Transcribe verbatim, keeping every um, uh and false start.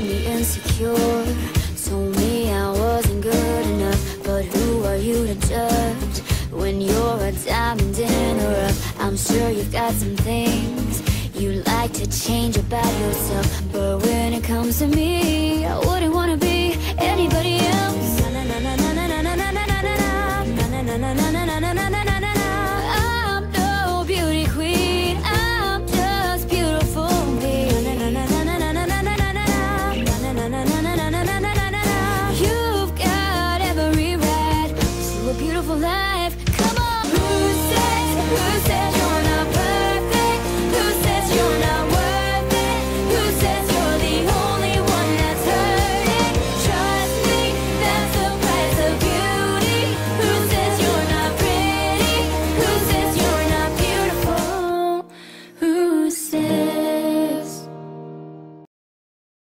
made me insecure, told me I wasn't good enough. But who are you to judge when you're a diamond in the rough? I'm sure you've got some things you like to change about yourself, but when it comes to me, I wouldn't wanna be anybody else. Na na na na na na na na na na na na na na. Say